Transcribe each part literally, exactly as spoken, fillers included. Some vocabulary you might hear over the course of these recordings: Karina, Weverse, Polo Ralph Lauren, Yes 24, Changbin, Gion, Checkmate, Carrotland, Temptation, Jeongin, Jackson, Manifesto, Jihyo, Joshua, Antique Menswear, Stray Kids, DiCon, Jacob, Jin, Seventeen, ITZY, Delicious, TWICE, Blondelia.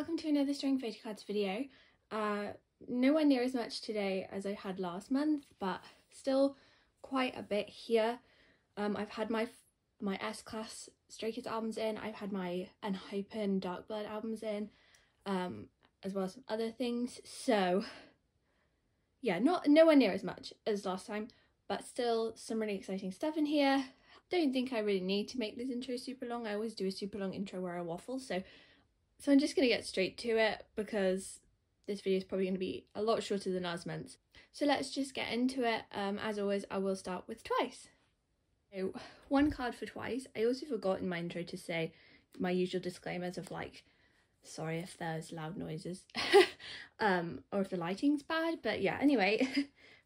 welcome to another String Photo Cards video. Uh, nowhere near as much today as I had last month, but still quite a bit here. Um, I've had my my S-Class Stray Kids albums in, I've had my Enhypen Dark Blood albums in, um, as well as some other things, so yeah, not nowhere near as much as last time, but still some really exciting stuff in here. Don't think I really need to make this intro super long. I always do a super long intro where I waffle, so so I'm just going to get straight to it because this video is probably going to be a lot shorter than last month's. So let's just get into it. Um, as always, I will start with TWICE. So one card for TWICE. I also forgot in my intro to say my usual disclaimers of like, sorry if there's loud noises um, or if the lighting's bad, but yeah, anyway,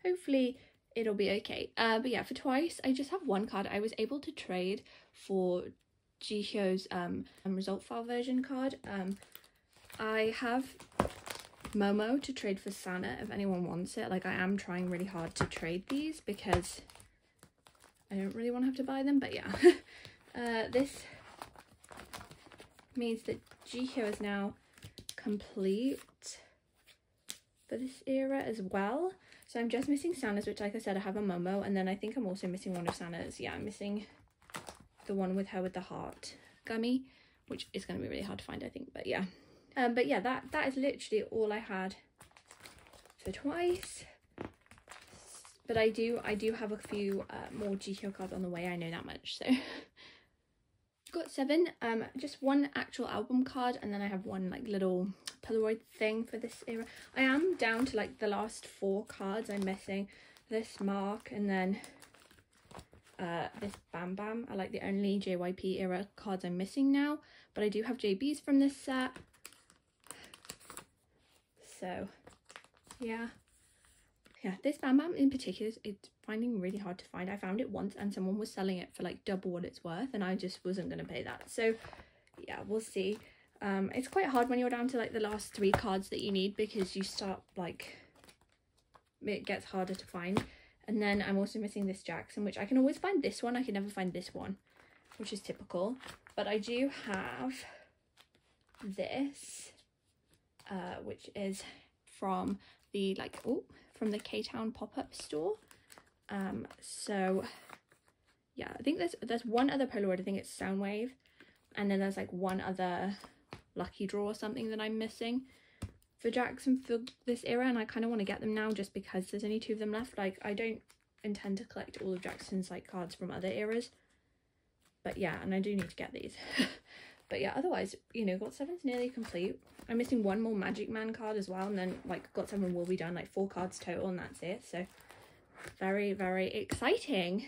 hopefully it'll be okay. Uh, but yeah, for TWICE, I just have one card. I was able to trade for Jihyo's um, result file version card. Um, I have Momo to trade for Sana if anyone wants it. Like, I am trying really hard to trade these because I don't really want to have to buy them, but yeah. uh, this means that Jihyo is now complete for this era as well. So I'm just missing Sana's, which, like I said, I have a Momo, and then I think I'm also missing one of Sana's. Yeah, I'm missing the one with her with the heart gummy, which is going to be really hard to find, I think, but yeah. Um, but yeah, that, that is literally all I had for TWICE. But I do, I do have a few uh, more Jihyo cards on the way, I know that much, so. got seven, um, just one actual album card, and then I have one like little Polaroid thing for this era. I am down to like the last four cards I'm missing. This Mark, and then uh, this BamBam are like the only J Y P era cards I'm missing now, but I do have J Bs from this set. So yeah, yeah, this BamBam in particular, it's finding really hard to find. I found it once and someone was selling it for like double what it's worth, and I just wasn't going to pay that. So yeah, we'll see. Um, it's quite hard when you're down to like the last three cards that you need because you start like, it gets harder to find. And then I'm also missing this Jackson, which I can always find this one. I can never find this one, which is typical. But I do have this, uh, which is from the like, oh, from the K-Town pop-up store. Um, so yeah, I think there's, there's one other Polaroid, I think it's Soundwave. And then there's like one other lucky draw or something that I'm missing for Jackson for this era, and I kind of want to get them now just because there's only two of them left. Like, I don't intend to collect all of Jackson's like cards from other eras, but yeah, and I do need to get these. But yeah, otherwise, you know, got seven's nearly complete. I'm missing one more Magic Man card as well, and then like got seven will be done, like four cards total, and that's it. So very, very exciting.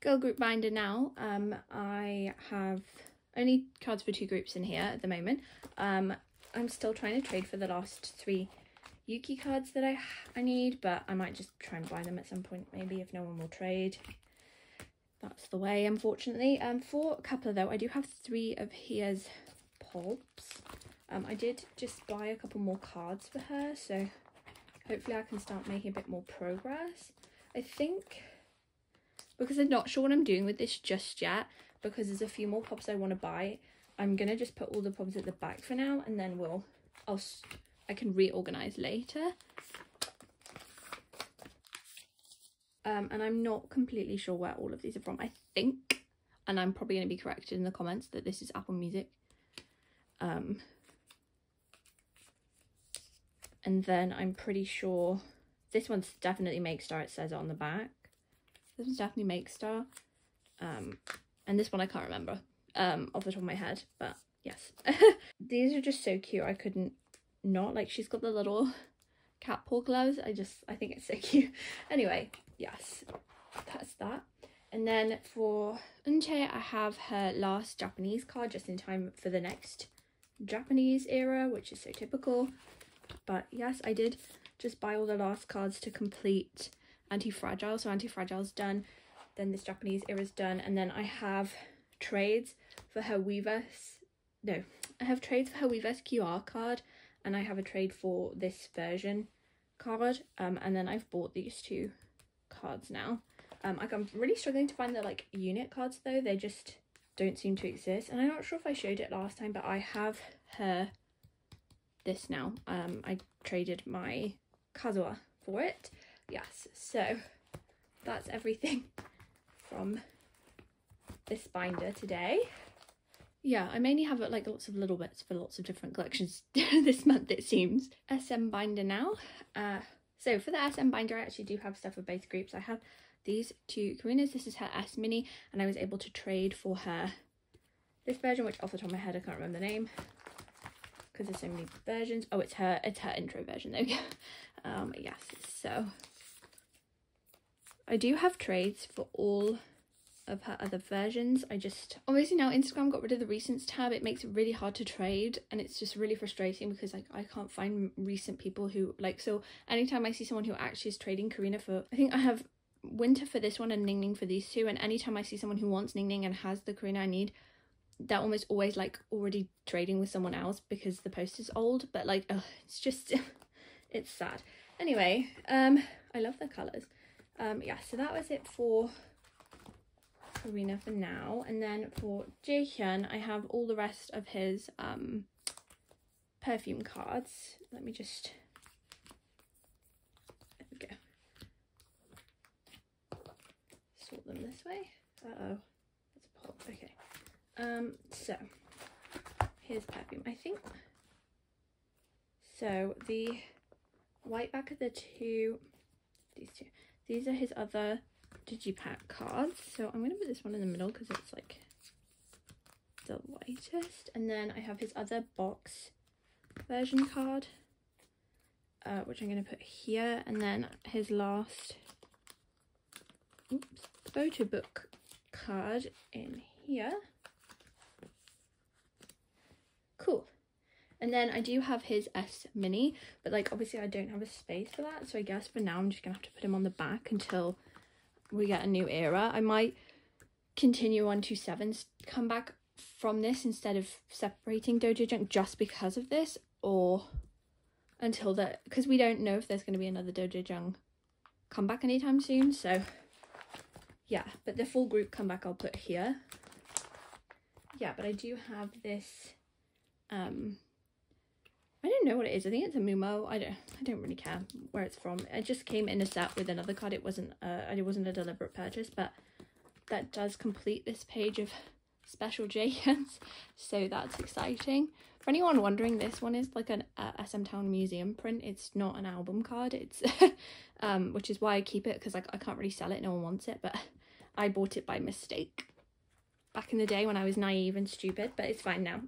Girl group binder now. Um, I have only cards for two groups in here at the moment. Um, I'm still trying to trade for the last three Yuki cards that I, I need, but I might just try and buy them at some point, maybe, if no one will trade. That's the way, unfortunately. Um, for Coupler, though, I do have three of Hia's Pulps. Um, I did just buy a couple more cards for her, so hopefully I can start making a bit more progress. I think, because I'm not sure what I'm doing with this just yet, because there's a few more pops I want to buy, I'm going to just put all the pops at the back for now, and then we'll, I'll, I can reorganize later. Um, and I'm not completely sure where all of these are from, I think, and I'm probably going to be corrected in the comments that this is Apple Music. Um, and then I'm pretty sure this one's definitely Makestar, it says it on the back. This one's definitely Makestar. Um, And this one I can't remember um, off the top of my head, but yes. These are just so cute. I couldn't not. Like, she's got the little cat paw gloves. I just, I think it's so cute. Anyway, yes, that's that. And then for Unche, I have her last Japanese card just in time for the next Japanese era, which is so typical. But yes, I did just buy all the last cards to complete Anti-Fragile. So Anti-Fragile's done. Then this Japanese era is done, and then I have trades for her Weverse, no, I have trades for her Weverse Q R card, and I have a trade for this version card, um, and then I've bought these two cards now. Um, like, I'm really struggling to find the like unit cards though, they just don't seem to exist, and I'm not sure if I showed it last time, but I have her this now. Um, I traded my Kazuha for it. Yes, so that's everything from this binder today. Yeah, I mainly have like lots of little bits for lots of different collections this month, it seems. S M binder now. Uh, so for the S M binder, I actually do have stuff for both groups. I have these two Karinas. This is her S Mini, and I was able to trade for her this version, which off the top of my head I can't remember the name because there's so many versions. Oh, it's her, it's her intro version. There we go. Um, yes, so I do have trades for all of her other versions. I just obviously now Instagram got rid of the recents tab. It makes it really hard to trade, and it's just really frustrating because like I can't find recent people who like, so anytime I see someone who actually is trading Karina for, I think I have Winter for this one and Ningning for these two, and anytime I see someone who wants Ningning and has the Karina I need, they're almost always like already trading with someone else because the post is old. But like, ugh, it's just it's sad. Anyway, um I love the colours. Um yeah, so that was it for Karina for now, and then for Jihyo I have all the rest of his um perfume cards. Let me just, there we go, sort them this way. Uh oh, that's a pop. Okay, um so here's perfume. I think so the white back of the two, these two, these are his other digipack cards, so I'm gonna put this one in the middle because it's like the lightest, and then I have his other box version card, uh, which I'm gonna put here, and then his last oops, photo book card in here. Cool. And then I do have his S Mini, but like obviously I don't have a space for that, so I guess for now I'm just gonna have to put him on the back until we get a new era. I might continue on to Seven's comeback from this instead of separating Dojo Junk just because of this, or until that, because we don't know if there's going to be another Dojo Junk comeback anytime soon. So yeah, but the full group comeback I'll put here. Yeah, but I do have this um I don't know what it is. I think it's a Momo. I don't. I don't really care where it's from. It just came in a set with another card. It wasn't. Uh, it wasn't a deliberate purchase, but that does complete this page of special Jihyo's. So that's exciting. For anyone wondering, this one is like an uh, S M Town Museum print. It's not an album card. It's, um, which is why I keep it, because like I can't really sell it. No one wants it, but I bought it by mistake back in the day when I was naive and stupid. But it's fine now.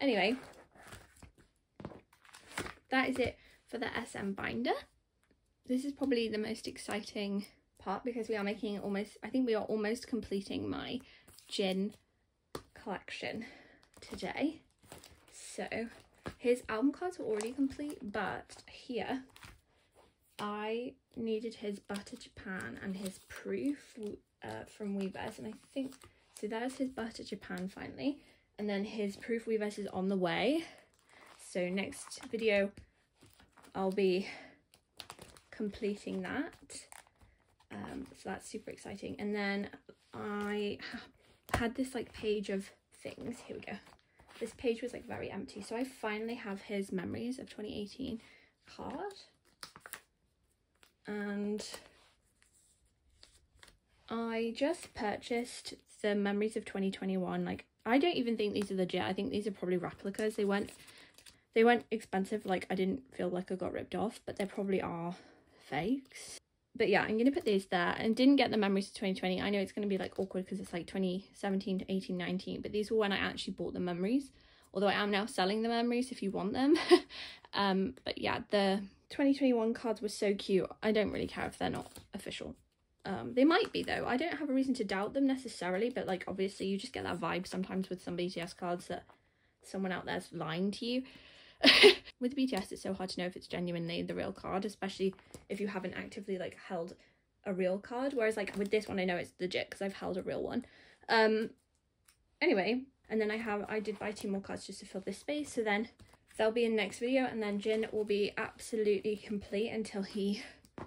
Anyway. That is it for the S M binder. This is probably the most exciting part because we are making almost, I think we are almost completing my Jin collection today. So his album cards were already complete, but here I needed his Butter Japan and his proof uh, from Weverse, and I think, so there's his Butter Japan finally, and then his proof Weverse is on the way. So next video I'll be completing that, um, so that's super exciting. And then I had this like page of things, here we go, this page was like very empty, so I finally have his Memories of twenty eighteen card, and I just purchased the Memories of twenty twenty-one. Like I don't even think these are legit, I think these are probably replicas. They weren't They weren't expensive, like I didn't feel like I got ripped off, but they probably are fakes. But yeah, I'm gonna put these there, and didn't get the Memories of twenty twenty. I know it's gonna be like awkward because it's like twenty seventeen to eighteen, nineteen, but these were when I actually bought the Memories, although I am now selling the Memories if you want them. um, but yeah, the twenty twenty-one cards were so cute. I don't really care if they're not official. Um, they might be though. I don't have a reason to doubt them necessarily, but like obviously you just get that vibe sometimes with some B T S cards that someone out there's lying to you. With B T S it's so hard to know if it's genuinely the real card, especially if you haven't actively like held a real card, whereas like with this one I know it's legit because I've held a real one. Um anyway, and then I have I did buy two more cards just to fill this space, so then they'll be in next video, and then Jin will be absolutely complete until he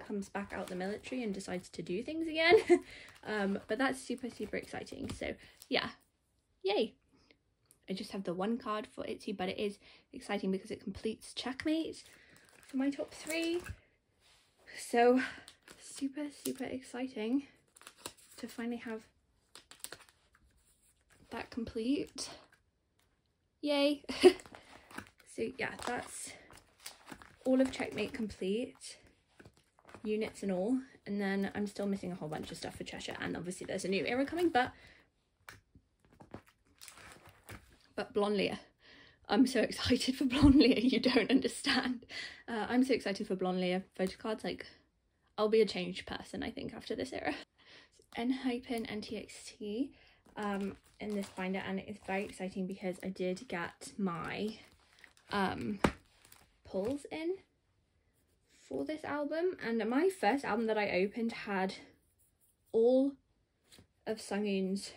comes back out the military and decides to do things again. um but that's super super exciting, so yeah, yay. I just have the one card for ITZY, but it is exciting because it completes Checkmate for my top three. So super, super exciting to finally have that complete. Yay! So yeah, that's all of Checkmate complete, units and all, and then I'm still missing a whole bunch of stuff for Cheshire, and obviously there's a new era coming, but but Blondelia. I'm so excited for Blondelia, you don't understand. Uh, I'm so excited for Blondelia photocards, like I'll be a changed person I think after this era. So, Enhypen and T X T um, in this binder, and it's very exciting because I did get my um, pulls in for this album, and my first album that I opened had all of Seungin's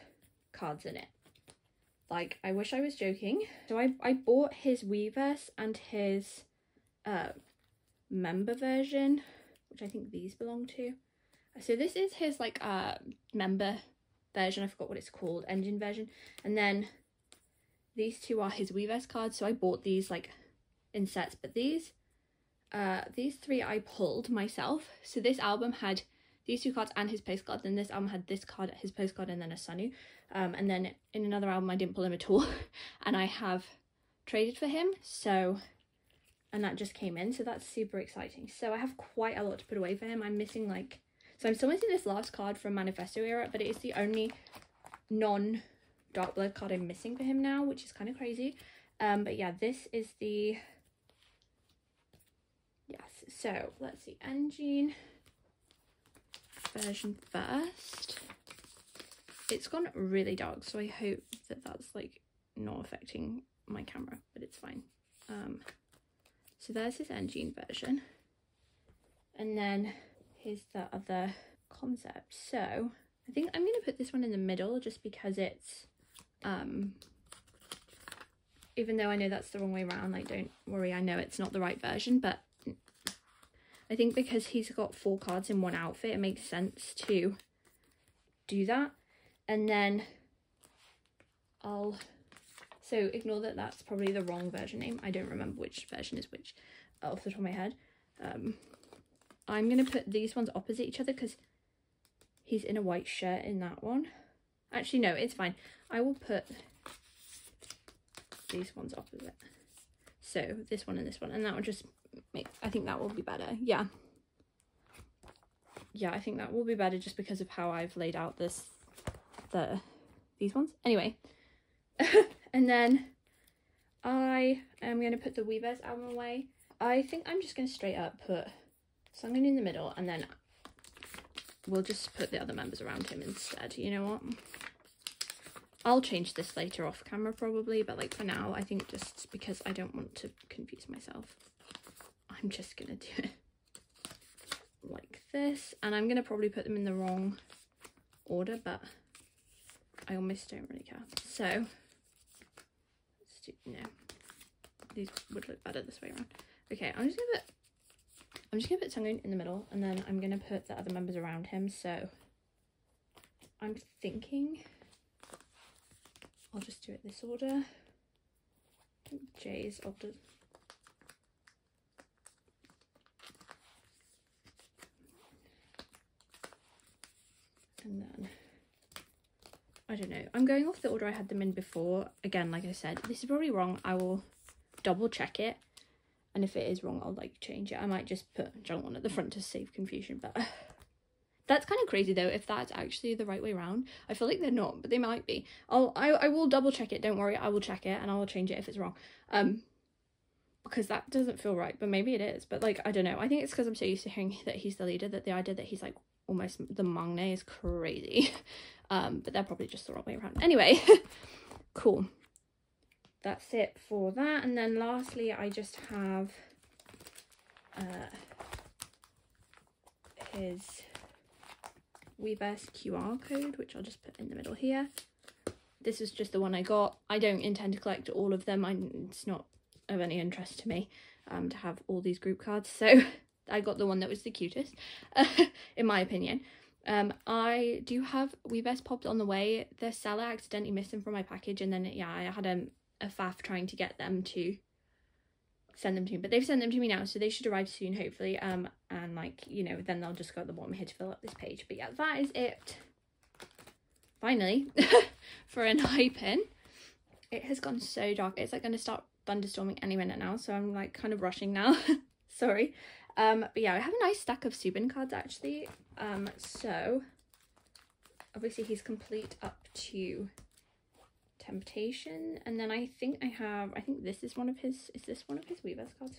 cards in it. Like, I wish I was joking. So I, I bought his Weverse and his uh, member version, which I think these belong to. So this is his like uh, member version, I forgot what it's called, engine version. And then these two are his Weverse cards. So I bought these like in sets, but these, uh, these three I pulled myself. So this album had these two cards and his postcard, then this album had this card, his postcard, and then a Sunu. Um, and then in another album I didn't pull him at all, and I have traded for him, so, and that just came in, so that's super exciting. So I have quite a lot to put away for him. I'm missing like, so I'm still missing this last card from Manifesto era, but it is the only non-Dark Blood card I'm missing for him now, which is kind of crazy. Um, but yeah, this is the, yes, so let's see, Enhypen version first. It's gone really dark, so I hope that that's like not affecting my camera, but it's fine. Um so there's his Enhypen version, and then here's the other concept. So I think I'm gonna put this one in the middle just because it's um even though I know that's the wrong way around, like don't worry, I know it's not the right version, but I think because he's got four cards in one outfit, it makes sense to do that. And then I'll, so ignore that that's probably the wrong version name. I don't remember which version is which off the top of my head. Um, I'm going to put these ones opposite each other because he's in a white shirt in that one. Actually, no, it's fine. I will put these ones opposite. So this one and this one, and that will just make, I think that will be better. Yeah. Yeah, I think that will be better just because of how I've laid out this, the, these ones. Anyway, and then I am going to put the Weverse album away. I think I'm just going to straight up put Seungmin in the middle, and then we'll just put the other members around him instead. You know what? I'll change this later off camera probably, but like for now, I think just because I don't want to confuse myself, I'm just gonna do it like this. And I'm gonna probably put them in the wrong order, but I almost don't really care. So, let's do, no, these would look better this way around. Okay, I'm just gonna put, I'm just gonna put Seungmin in the middle, and then I'm gonna put the other members around him. So, I'm thinking I'll just do it this order. J's older. And then, I don't know. I'm going off the order I had them in before. Again, like I said, this is probably wrong. I will double check it. And if it is wrong, I'll like change it. I might just put Jeongin at the front to save confusion, but that's kind of crazy though, if that's actually the right way around. I feel like they're not, but they might be. I'll, I, I will double check it, don't worry, I will check it and I will change it if it's wrong. Um, because that doesn't feel right, but maybe it is. But like, I don't know, I think it's because I'm so used to hearing that he's the leader that the idea that he's like almost the mangne is crazy. Um, but they're probably just the wrong way around. Anyway, cool. That's it for that. And then lastly, I just have uh, his Weverse Q R code, which I'll just put in the middle here. This is just the one I got. I don't intend to collect all of them. I, it's not of any interest to me um, to have all these group cards. So I got the one that was the cutest, uh, in my opinion. Um, I do have Weverse popped on the way. The seller accidentally missed them from my package. And then, yeah, I had a a faff trying to get them to send them to me, but they've sent them to me now, so they should arrive soon, hopefully. Um and like, you know, then they'll just go at the bottom here to fill up this page. But yeah, that is it finally for Enhypen. It has gone so dark. It's like going to start thunderstorming any minute now, so I'm like kind of rushing now. Sorry. Um but yeah, I have a nice stack of Subin cards actually. Um so obviously he's complete up to Temptation, and then I think I have I think this is one of his is this one of his Weverse cards?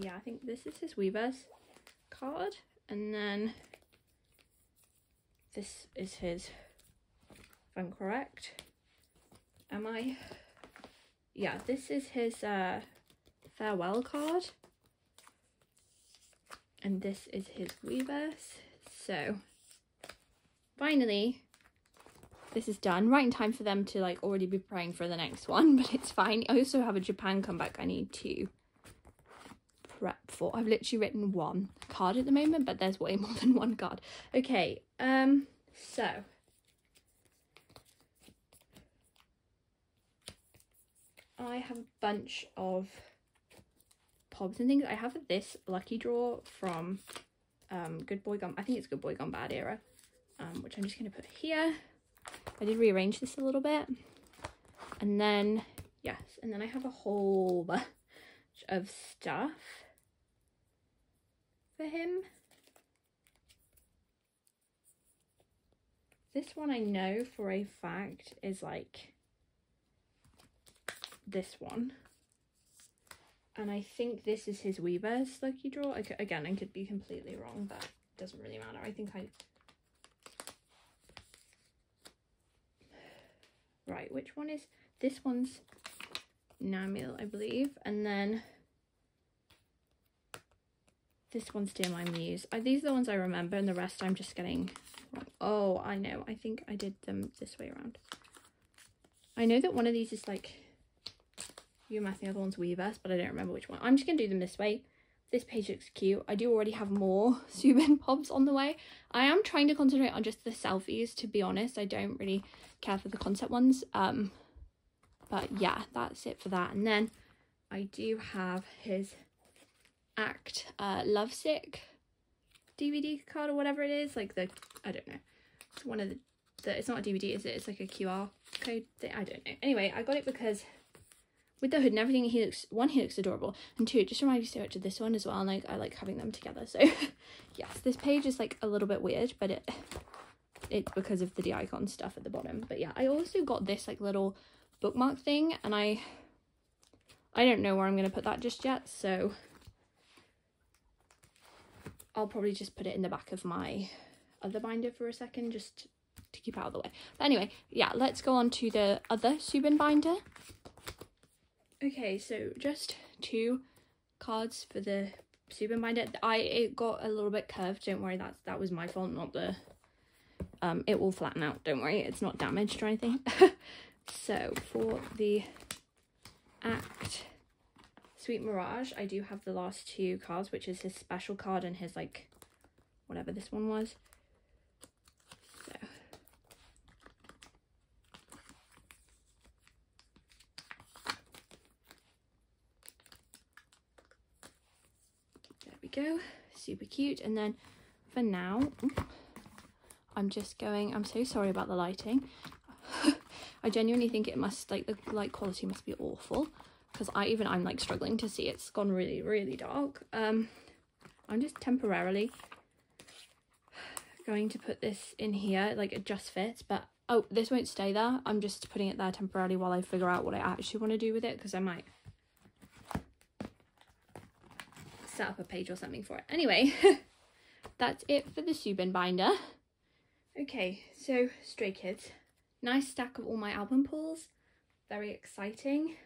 Yeah, I think this is his Weverse card, and then this is his, if I'm correct. Am I? Yeah, this is his uh Farewell card, and this is his Weverse. So finally this is done, right in time for them to like already be preparing for the next one, but it's fine. I also have a Japan comeback I need to prep for. I've literally written one card at the moment, but there's way more than one card. Okay, um so I have a bunch of Pobs and things. I have this lucky draw from um Good Boy Gone, I think it's Good Boy Gone Bad era, um which I'm just going to put here. I did rearrange this a little bit, and then yes, and then I have a whole bunch of stuff for him. This one I know for a fact is like this one, and I think this is his Weverse lucky draw. I could, again, I could be completely wrong, but it doesn't really matter. I think I Right, which one is this one's Namil, I believe, and then this one's Dear My Muse. Are these the ones I remember, and the rest I'm just getting wrong? Oh, I know. I think I did them this way around. I know that one of these is like UMass, the other one's Weverse, but I don't remember which one. I'm just gonna do them this way. This page looks cute. I do already have more Subin Pobs on the way. I am trying to concentrate on just the selfies, to be honest. I don't really care for the concept ones. Um, but yeah, that's it for that. And then I do have his Act uh, Lovesick D V D card or whatever it is. Like the, I don't know. It's one of the, the it's not a D V D, is it? It's like a Q R code thing. I don't know. Anyway, I got it because with the hood and everything, he looks, one, he looks adorable, and two, it just reminds me so much of this one as well, and like I like having them together. So yes, this page is like a little bit weird, but it it's because of the DiCon stuff at the bottom. But yeah, I also got this like little bookmark thing, and I I don't know where I'm gonna put that just yet, so I'll probably just put it in the back of my other binder for a second, just to keep out of the way. But anyway, yeah, let's go on to the other Subin binder. Okay, so just two cards for the Subin binder. I it got a little bit curved, don't worry, that's that was my fault, not the um it will flatten out, don't worry, it's not damaged or anything. So for the Act Sweet Mirage, I do have the last two cards, which is his special card and his like whatever this one was. Go super cute. And then for now, I'm just going, I'm so sorry about the lighting. I genuinely think it must, like the light quality must be awful, because I even I'm like struggling to see. It's gone really really dark. um I'm just temporarily going to put this in here, like it just fits, but oh, this won't stay there. I'm just putting it there temporarily while I figure out what I actually want to do with it, because I might set up a page or something for it. Anyway, that's it for the Subin binder. Okay, so Stray Kids, nice stack of all my album pulls, very exciting.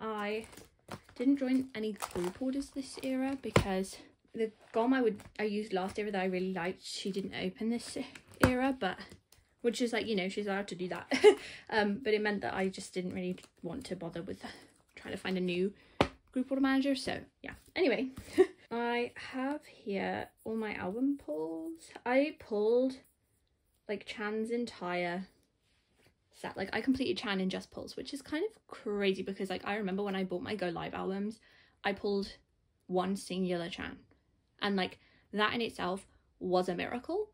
I didn't join any group orders this era because the GOM I would I used last era that I really liked, she didn't open this era, but which is like, you know, she's allowed to do that. Um but it meant that I just didn't really want to bother with trying to find a new group order manager, so yeah. Anyway, I have here all my album pulls. I pulled like Chan's entire set. Like, I completed Chan in just Pulse, which is kind of crazy because, like, I remember when I bought my Go Live albums, I pulled one singular Chan, and like that in itself was a miracle.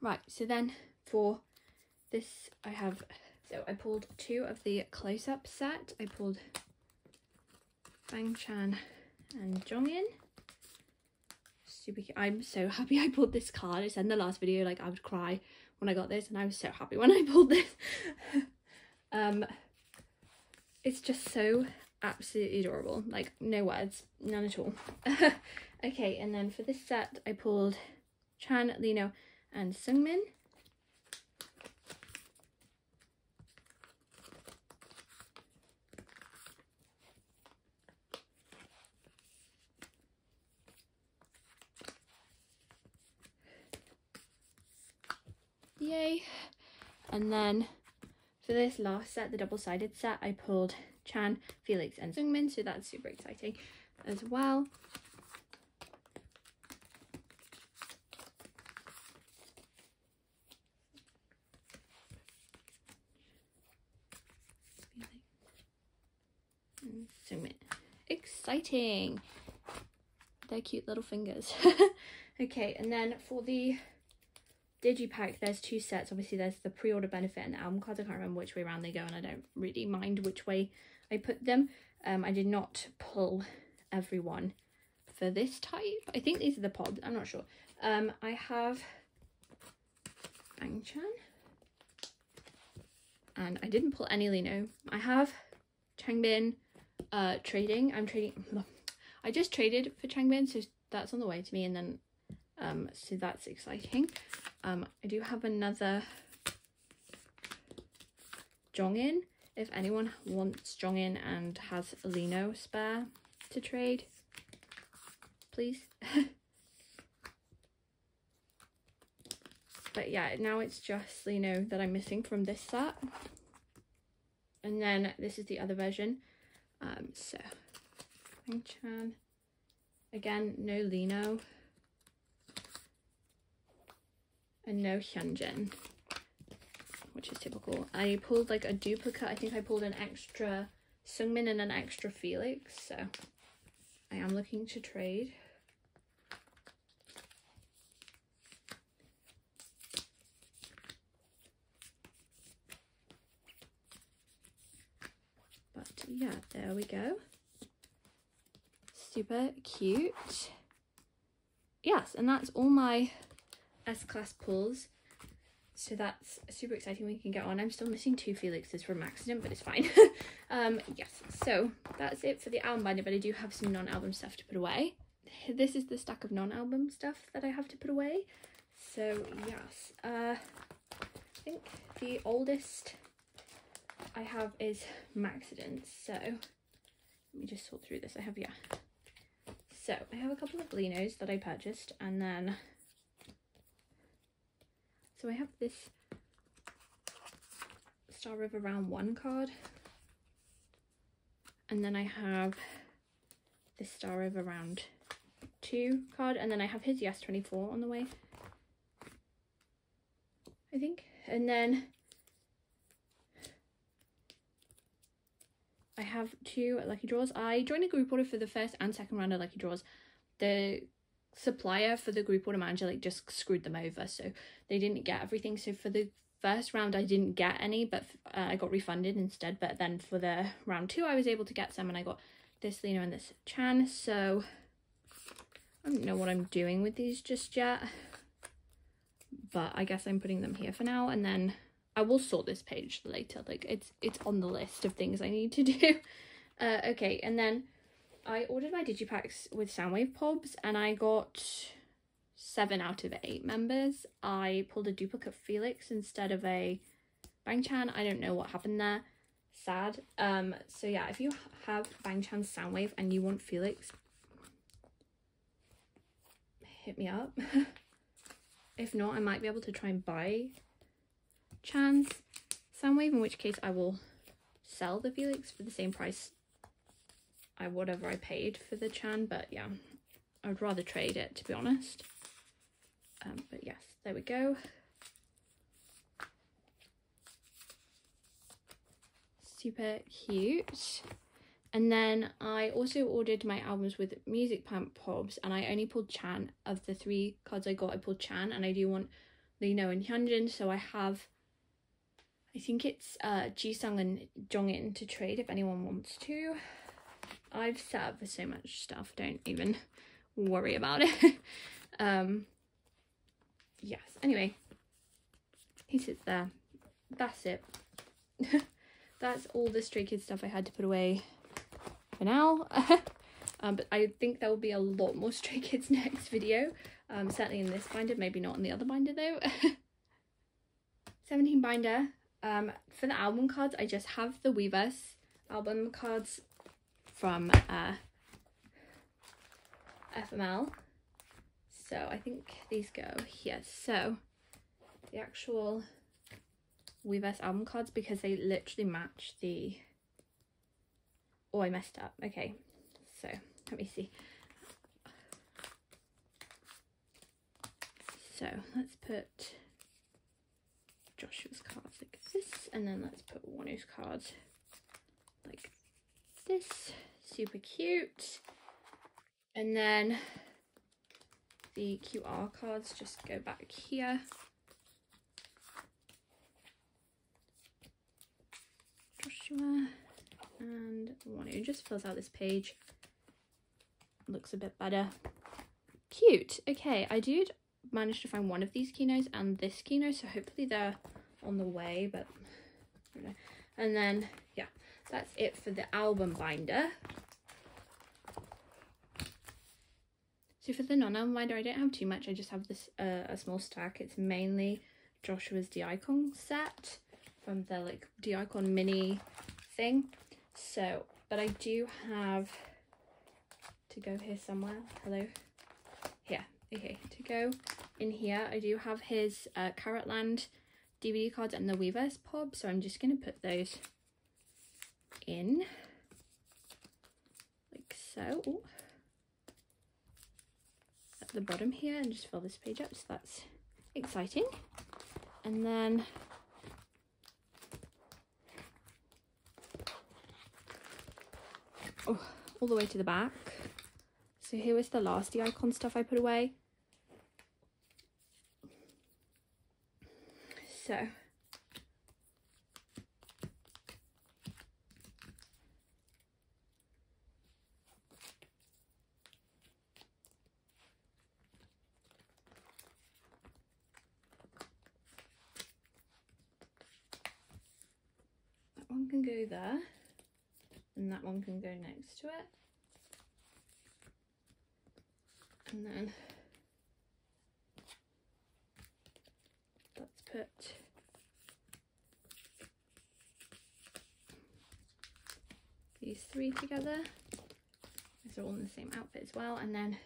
Right, so then for this I have, so I pulled two of the close-up set. I pulled Bang Chan and Jeongin. Super cute. I'm so happy I pulled this card. I said in the last video, like, I would cry when I got this, and I was so happy when I pulled this. Um, it's just so absolutely adorable. Like, no words, none at all. Okay, and then for this set, I pulled Chan, Lee Know, and Seungmin. Yay. And then for this last set, the double-sided set, I pulled Chan, Felix and Seungmin, so that's super exciting as well. And Seungmin. Exciting! They're cute little fingers. Okay, and then for the Digipack, there's two sets. Obviously there's the pre-order benefit and the album cards. I can't remember which way around they go, and I don't really mind which way I put them. um I did not pull everyone for this type. I think these are the pods, I'm not sure. um I have Bang Chan, and I didn't pull any Lee Know. I have Changbin uh trading. I'm trading I just traded for Changbin, so that's on the way to me, and then um so that's exciting. Um, I do have another Jeongin, if anyone wants Jeongin and has a Lee Know spare to trade, please. But yeah, now it's just Lee Know that I'm missing from this set. And then this is the other version. Um, so, Bang Chan. Again, no Lee Know. And no Hyunjin, which is typical. I pulled like a duplicate. I think I pulled an extra Seungmin and an extra Felix, so I am looking to trade. But yeah, there we go. Super cute. Yes, and that's all my S-class pulls, so that's super exciting. We can get on. I'm still missing two Felixes from Maxident, but it's fine. Um yes, so that's it for the album binder, but I do have some non-album stuff to put away. This is the stack of non-album stuff that I have to put away. So yes, uh I think the oldest I have is Maxident, so let me just sort through this. I have, yeah, so I have a couple of Lee Knows that I purchased, and then so I have this Star River round one card, and then I have this Star River round two card, and then I have his Yes twenty-four on the way, I think. And then I have two lucky draws. I joined a group order for the first and second round of lucky draws. The supplier for the group order manager like just screwed them over, so they didn't get everything. So for the first round I didn't get any, but uh, I got refunded instead. But then for the round two I was able to get some, and I got this Lee Know and this Chan. So I don't know what I'm doing with these just yet, but I guess I'm putting them here for now, and then I will sort this page later. Like, it's it's on the list of things I need to do. Uh okay, and then I ordered my digipacks with Soundwave P O Bs, and I got seven out of eight members. I pulled a duplicate Felix instead of a Bang Chan. I don't know what happened there. Sad. Um. So yeah, if you have Bang Chan Soundwave and you want Felix, hit me up. If not, I might be able to try and buy Chan's Soundwave, in which case I will sell the Felix for the same price I whatever I paid for the Chan. But yeah, I'd rather trade it, to be honest. Um, but yes, there we go. super cute. And then I also ordered my albums with Music Pamp Pobs, and I only pulled Chan. Of the three cards I got, I pulled Chan, and I do want Lee Know and Hyunjin, so I have, I think it's uh, Jisung and Jeongin to trade if anyone wants to. I've set up for so much stuff, don't even worry about it. um, yes, anyway, he sits there. That's it. That's all the Stray Kids stuff I had to put away for now. um, but I think there will be a lot more Stray Kids next video. Um, certainly in this binder, maybe not in the other binder though. seventeen binder. Um, for the album cards, I just have the Weverse album cards from uh, F M L. So I think these go here. So the actual Weverse album cards, because they literally match the... Oh, I messed up. Okay, so let me see. So let's put Joshua's cards like this, and then let's put Wanu's cards like this. Super cute. And then the Q R cards just go back here. Joshua and Wanu just fills out this page. Looks a bit better. Cute. Okay, I did manage to find one of these Kinos and this Kino, so hopefully they're on the way, but I don't know. And then yeah, that's it for the album binder. So for the non-album binder, I don't have too much. I just have this uh, a small stack. It's mainly Joshua's DiCon set from the like DiCon mini thing. So, but I do have to go here somewhere. Hello, here. Okay, to go in here, I do have his uh, Carrotland D V D cards and the Weverse P O B, so I'm just going to put those in, like so, ooh, at the bottom here, and just fill this page up, so that's exciting. And then oh, all the way to the back. So here is the last DiCon stuff I put away. So that one can go there, and that one can go next to it. And then let's put these three together. These are all in the same outfit as well. And then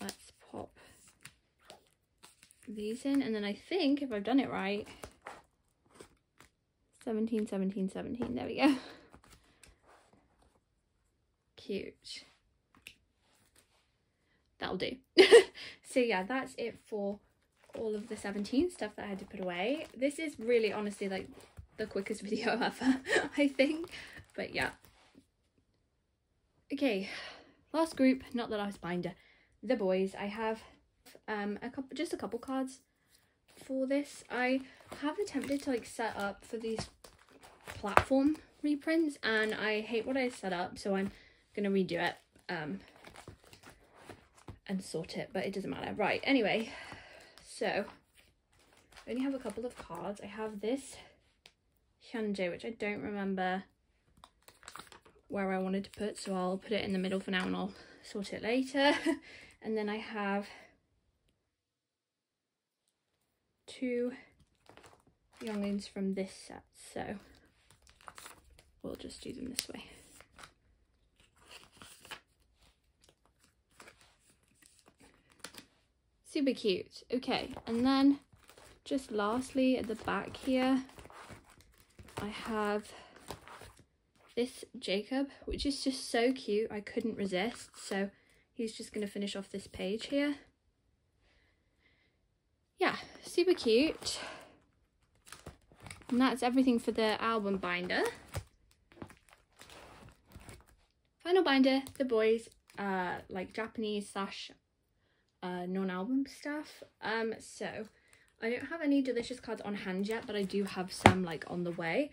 let's pop these in. And then I think, if I've done it right, seventeen, seventeen, seventeen. There we go. Cute. That'll do. So yeah, that's it for all of the seventeen stuff that I had to put away. This is really honestly like the quickest video ever, I think. But yeah. Okay, last group, not the last binder. The Boyz. I have um a couple, just a couple cards for this. I have attempted to like set up for these platform reprints, and I hate what I set up, so I'm gonna redo it. Um and sort it, but it doesn't matter. Right, anyway, so I only have a couple of cards. I have this Hyunjin, which I don't remember where I wanted to put, so I'll put it in the middle for now and I'll sort it later. And then I have two Youngins from this set, so we'll just do them this way. Super cute. Okay, and then just lastly at the back here, I have this Jacob, which is just so cute. I couldn't resist. So he's just going to finish off this page here. Yeah, super cute. And that's everything for the album binder. Final binder, The Boyz, uh, like Japanese slash uh, non-album stuff. Um, so I don't have any delicious cards on hand yet, but I do have some like on the way.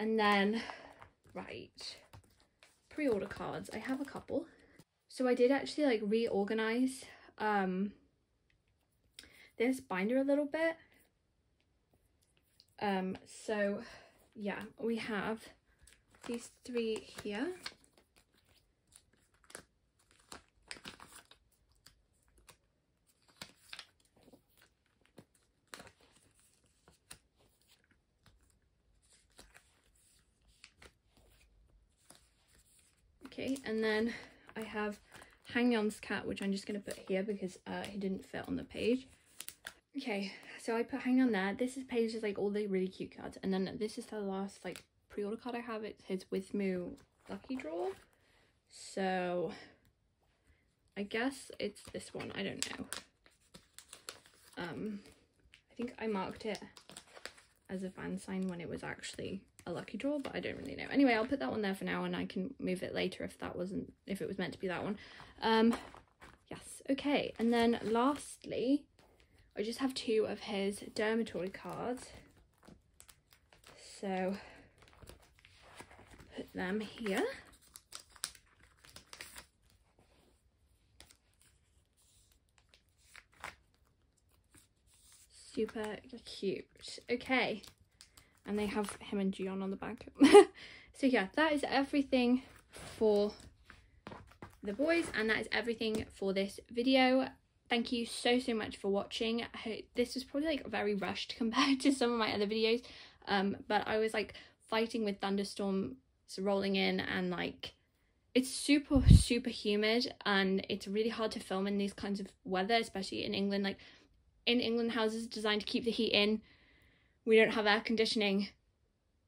And then, right, pre-order cards. I have a couple. So I did actually like reorganize um, this binder a little bit. Um, so yeah, we have these three here. Okay, and then I have Hangyon's cat, which I'm just going to put here because uh, he didn't fit on the page. Okay, so I put Hangyeon there. This is page is like all the really cute cards. And then this is the last like pre-order card I have. It's his With Moo Lucky Draw. So I guess it's this one. I don't know. Um, I think I marked it as a fan sign when it was actually a lucky draw, but I don't really know. Anyway, I'll put that one there for now and I can move it later if that wasn't, if it was meant to be that one. Um, yes, okay. And then lastly, I just have two of his Dermatory cards. So, put them here. Super cute. Okay. And they have him and Gion on the back. So yeah, that is everything for The Boyz, and that is everything for this video. Thank you so so much for watching. I hope this was probably like very rushed compared to some of my other videos, um but I was like fighting with thunderstorms rolling in, and like it's super super humid and it's really hard to film in these kinds of weather, especially in England. Like in England, houses are designed to keep the heat in. We don't have air conditioning.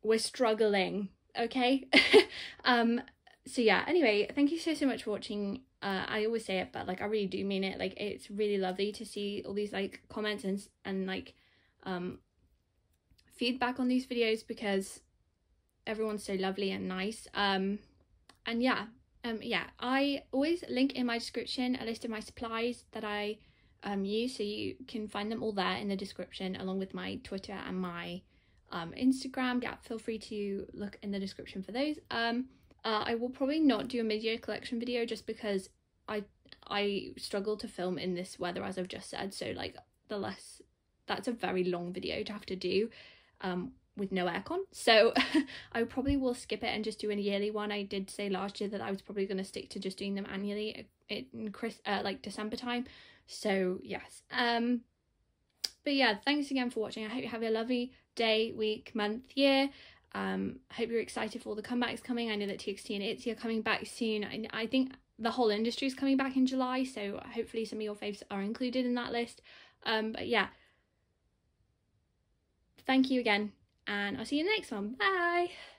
We're struggling, okay? Um, so yeah, anyway, thank you so, so much for watching. Uh, I always say it, but like, I really do mean it. Like, it's really lovely to see all these like comments and, and like um, feedback on these videos, because everyone's so lovely and nice. Um, and yeah, um, yeah, I always link in my description a list of my supplies that I Um, use, so you can find them all there in the description, along with my Twitter and my um, Instagram. Yeah, feel free to look in the description for those. Um, uh, I will probably not do a mid-year collection video just because I I struggle to film in this weather, as I've just said. So like the less, that's a very long video to have to do um, with no aircon. So I probably will skip it and just do a yearly one. I did say last year that I was probably going to stick to just doing them annually in Chris uh, like December time. So yes, um but yeah, thanks again for watching. I hope you have a lovely day, week, month, year. um I hope you're excited for all the comebacks coming. I know that T X T and ITZY are coming back soon, and I think the whole industry is coming back in July, so hopefully some of your faves are included in that list. Um but yeah, thank you again, and I'll see you in the next one. Bye.